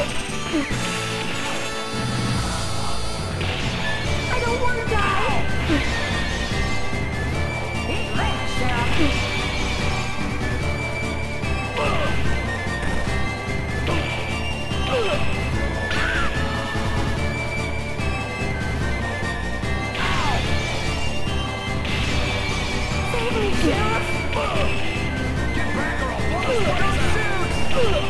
I don't want to die. Eat legs, Sheriff. Save me, Sheriff. Get back or I'll blow the doors out. I don't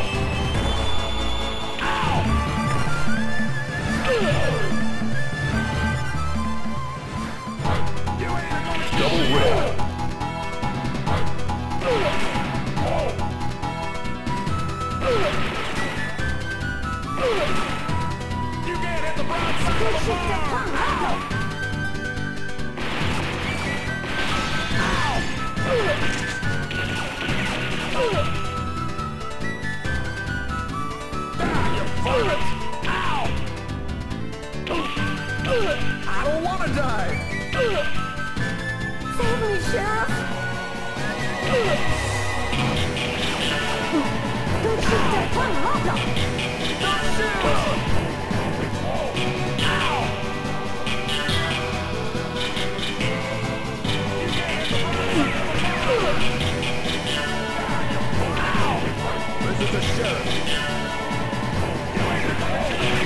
want to die! Save me, Sheriff! Don't shoot that one, Loco! Not you! Ow! This is the Sheriff! You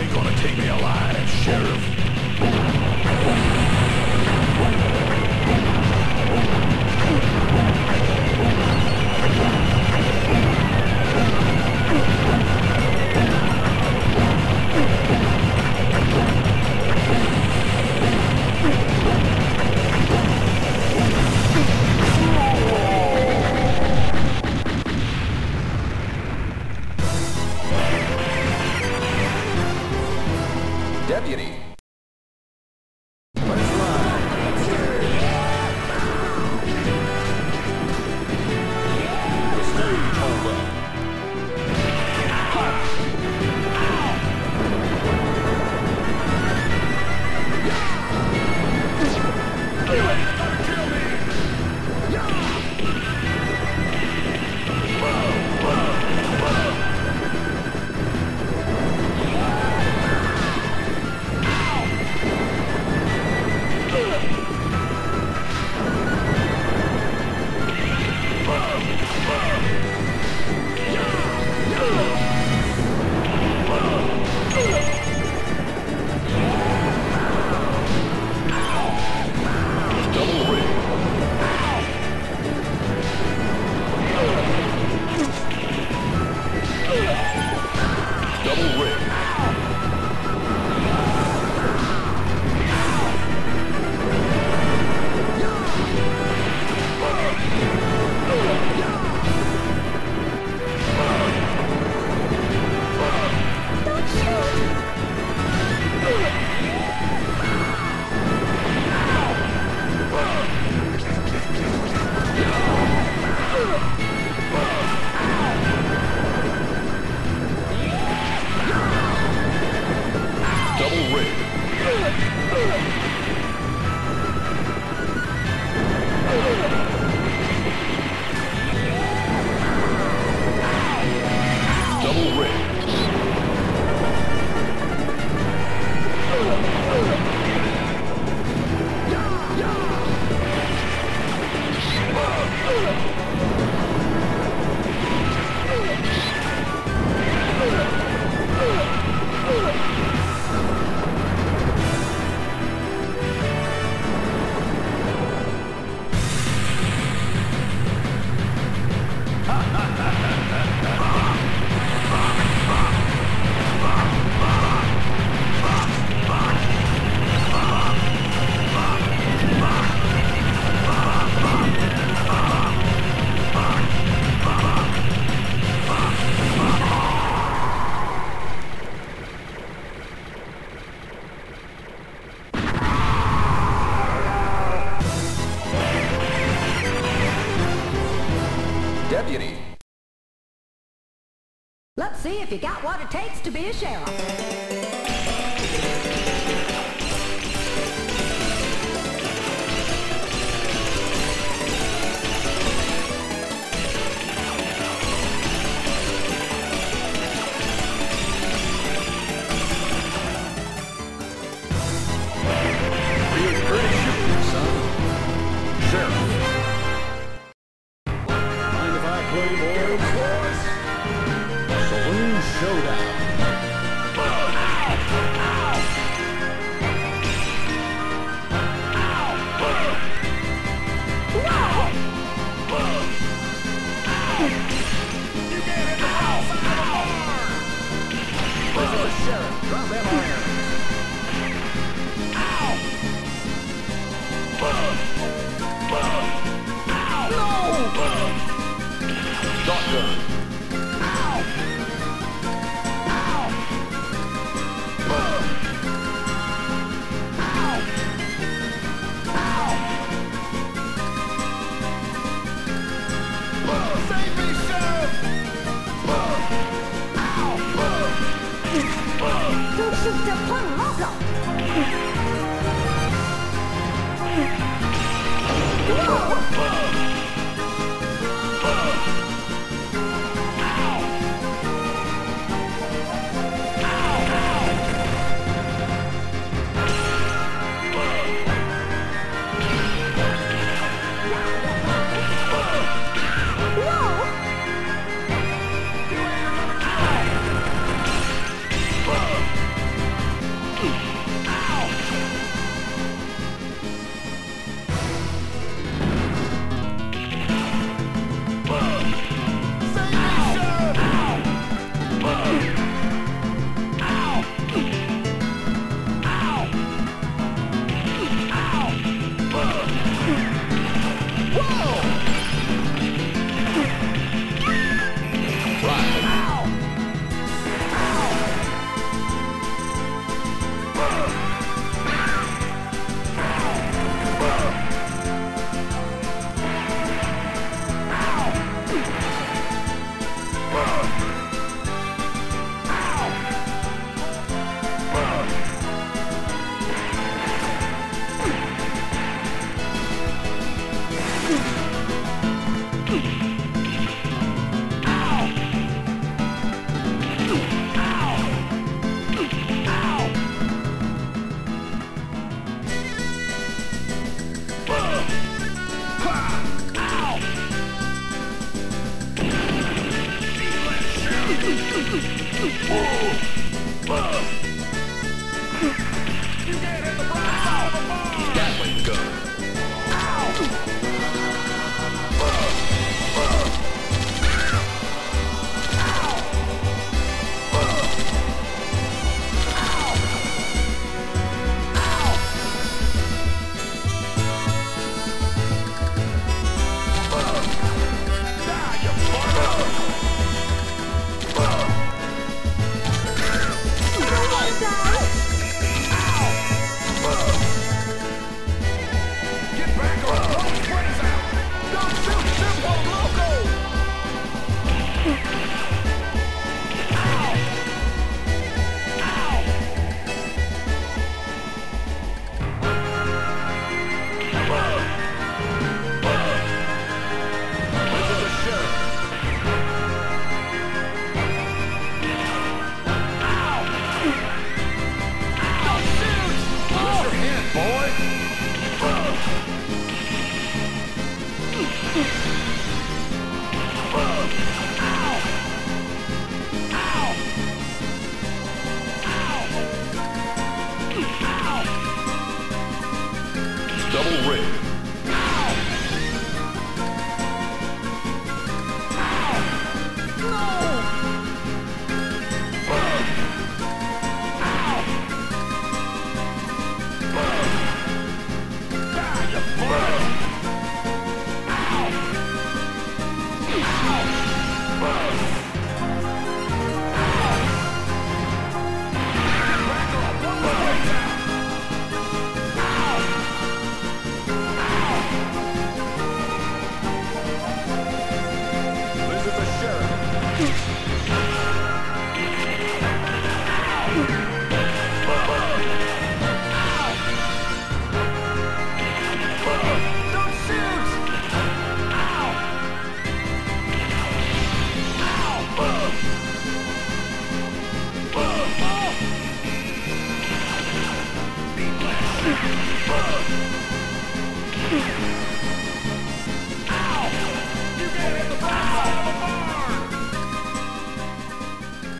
ain't Let's see if you got what it takes to be a sheriff. He was pretty shooting, son. Sheriff. Mind if I play boys? Showdown.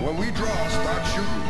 When we draw, start shooting.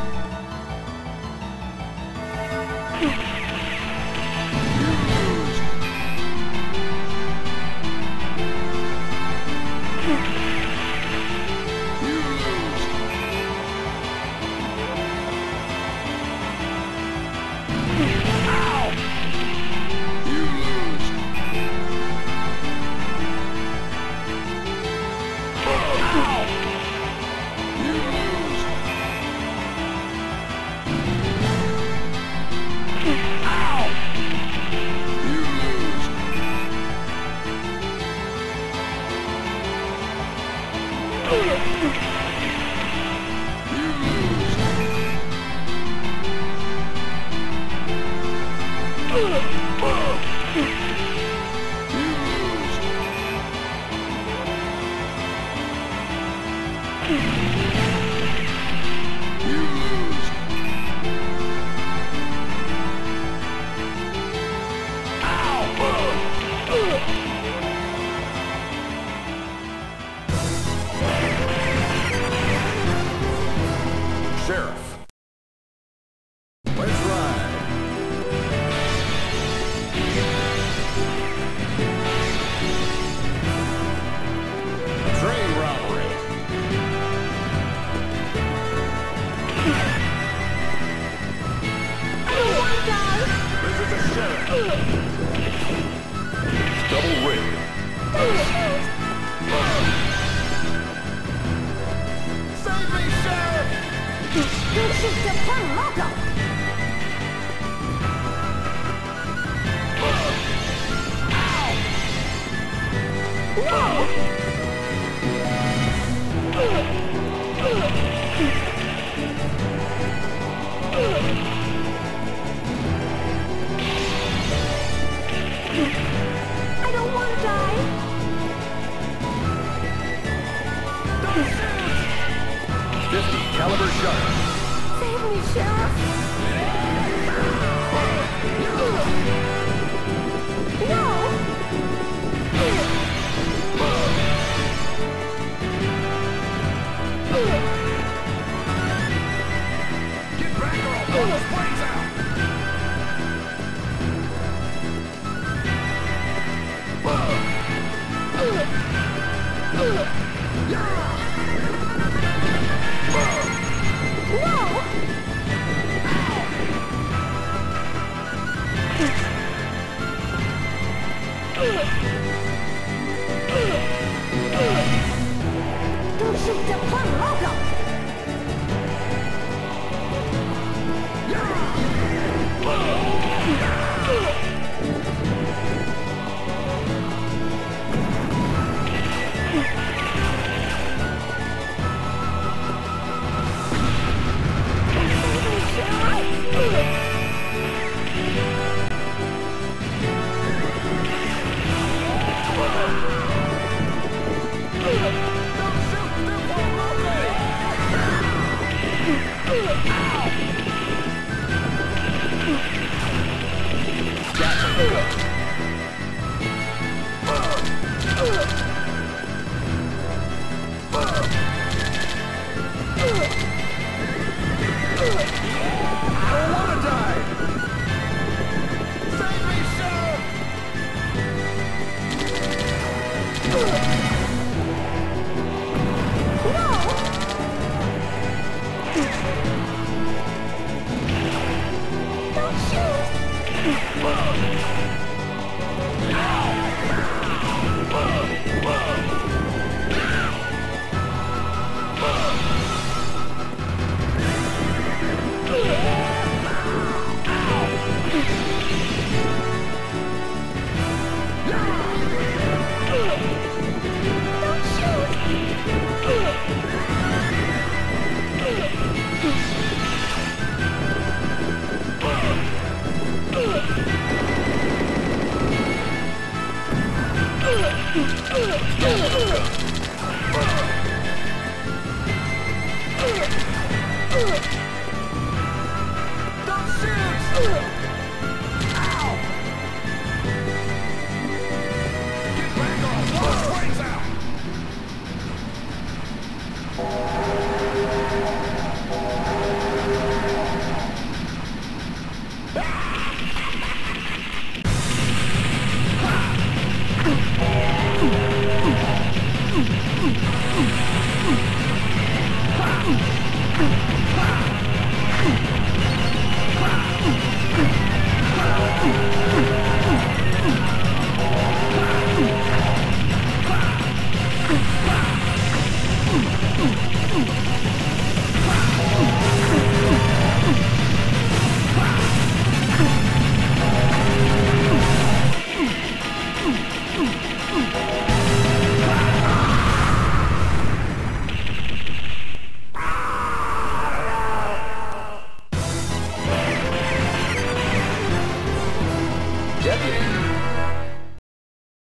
Don't shoot them,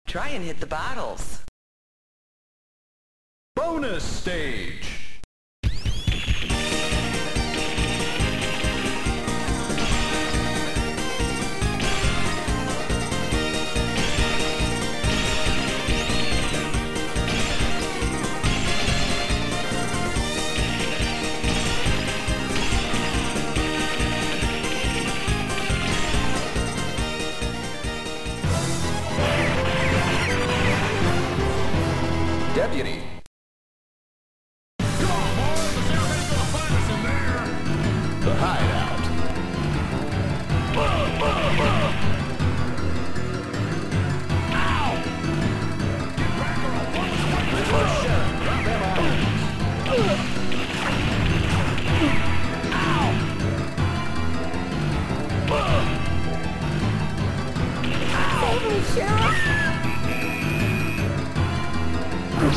Try and hit the bottles. Bonus stage! Deputy. Go on, boys! Let's hear it for the pirates in there! The Hideout. Blah, blah, blah! Ow! Get back or I'll watch what you do! Drop them out! Ow! Blah! Ow! Save me, Sheriff! Ow! Ow! Don't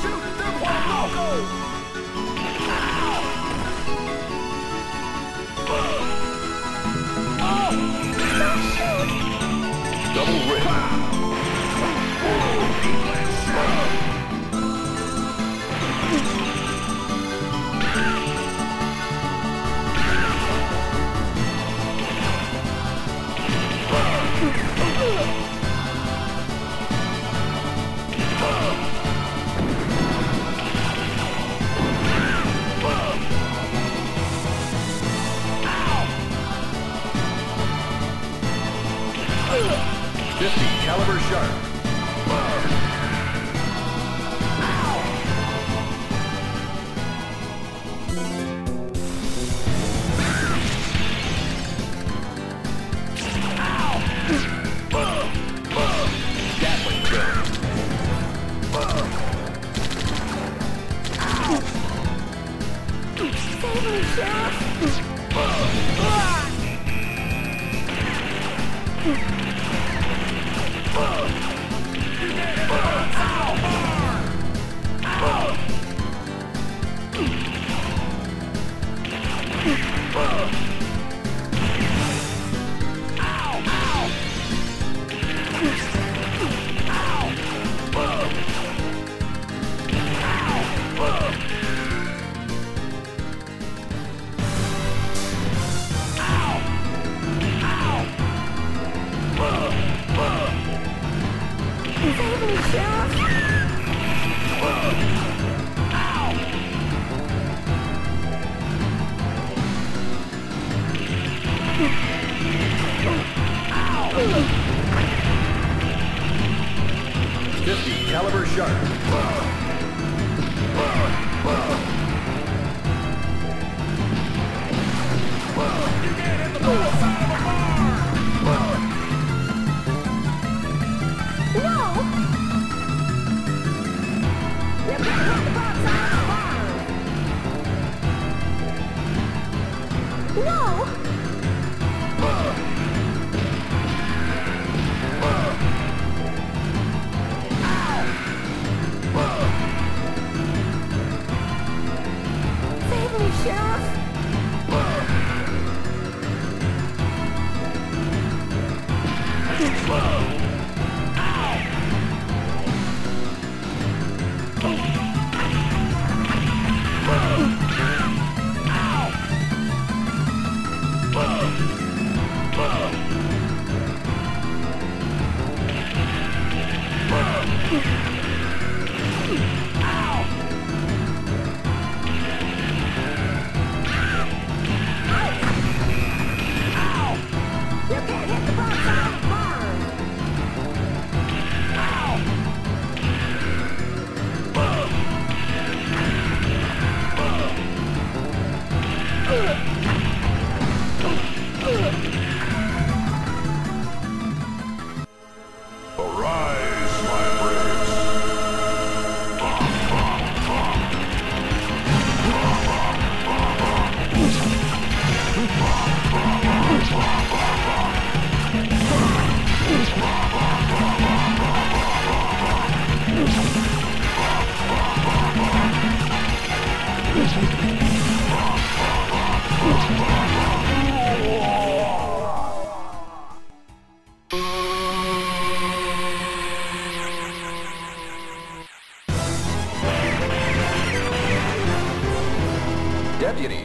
shoot at them white locals! Ow! Oh! Don't shoot! Double rip. Ow! 50 caliber sharp. Ow! Blah! diri.